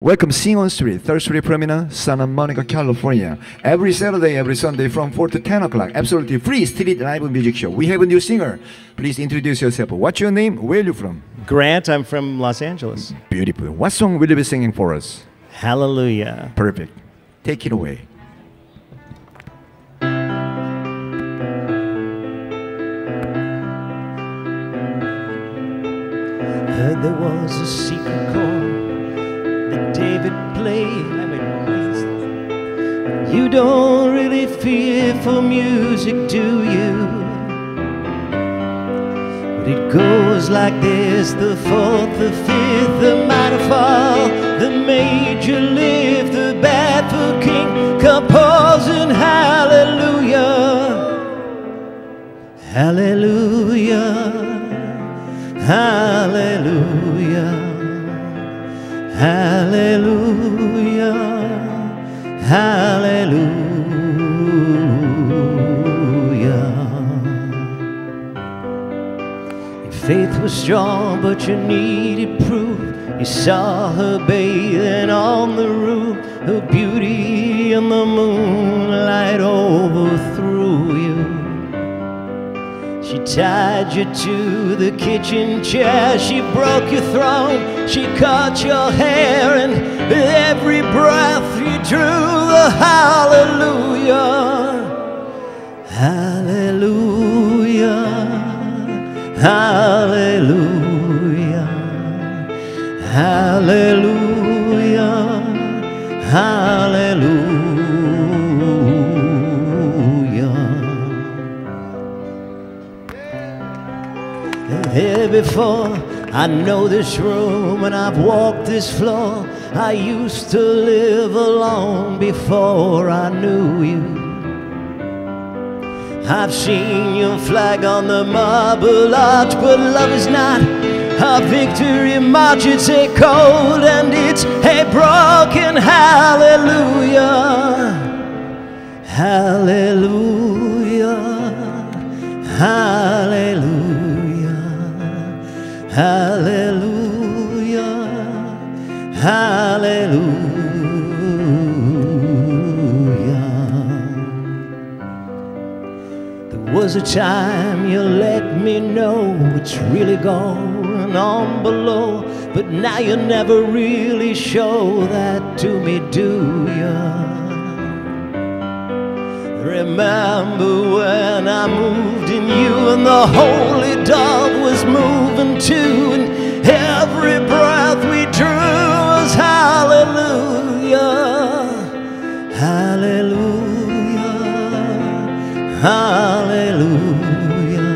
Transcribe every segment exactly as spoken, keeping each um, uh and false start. Welcome, Sing on Street, third street Promenade, Santa Monica, California. Every Saturday, every Sunday from four to ten o'clock, absolutely free street live music show. We have a new singer. Please introduce yourself. What's your name? Where are you from? Grant, I'm from Los Angeles. Beautiful. What song will you be singing for us? Hallelujah. Perfect. Take it away. Heard there was a secret chord that David played. I mean, you don't really fear for music, do you? But it goes like this: the fourth, the fifth, the minor fall, the major lift, the baffled king composing hallelujah, hallelujah, hallelujah. Hallelujah, hallelujah. Your faith was strong, but you needed proof. You saw her bathing on the roof, her beauty in the moonlight overthrew you. She tied you to the kitchen chair, she broke your throne, she caught your hair, and with every breath you drew the hallelujah, hallelujah, hallelujah, hallelujah, hallelujah. Here before, I know this room and I've walked this floor. I used to live alone before I knew you. I've seen your flag on the marble arch, but love is not a victory march. It's a cold and it's a broken hallelujah, hallelujah, hallelujah. Hallelujah, hallelujah. There was a time you let me know what's really going on below, but now you never really show that to me, do you? Remember when I moved in you and the holy dog was moving too, and every breath we drew was hallelujah, hallelujah, hallelujah,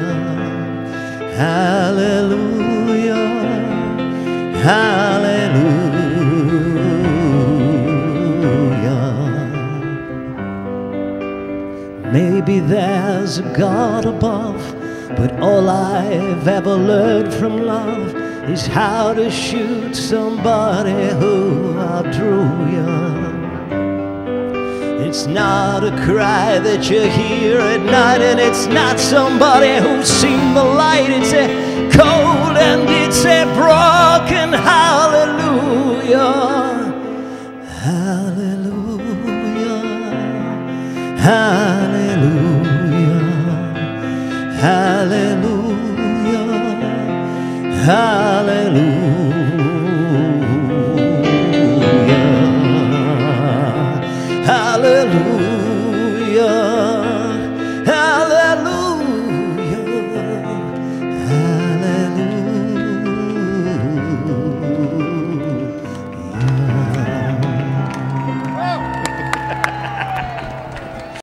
hallelujah, hallelujah. Maybe there's a God above, but all I've ever learned from love is how to shoot somebody who outdrew you. It's not a cry that you hear at night, and it's not somebody who's seen the light. It's a cold and it's a broken hallelujah, hallelujah, hallelujah. Hallelujah, hallelujah, hallelujah.